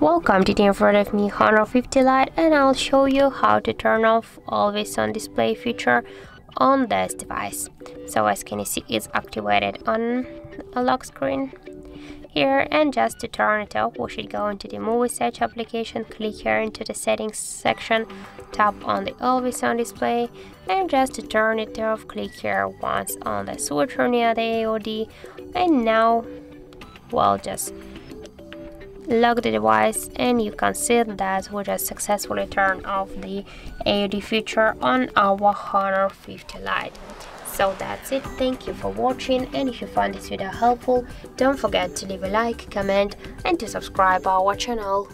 Welcome, today in front of me Honor 50 Lite, and I'll show you how to turn off always on display feature on this device. So as can you see, it's activated on a lock screen here, and just to turn it off we should go into the movie search application, click here into the settings section, tap on the always on display, and just to turn it off click here once on the switcher near the AOD, and now we'll just lock the device, and you can see that we just successfully turned off the AOD feature on our Honor 50 Lite. So that's it, thank you for watching, and if you find this video helpful, don't forget to leave a like, comment and to subscribe our channel.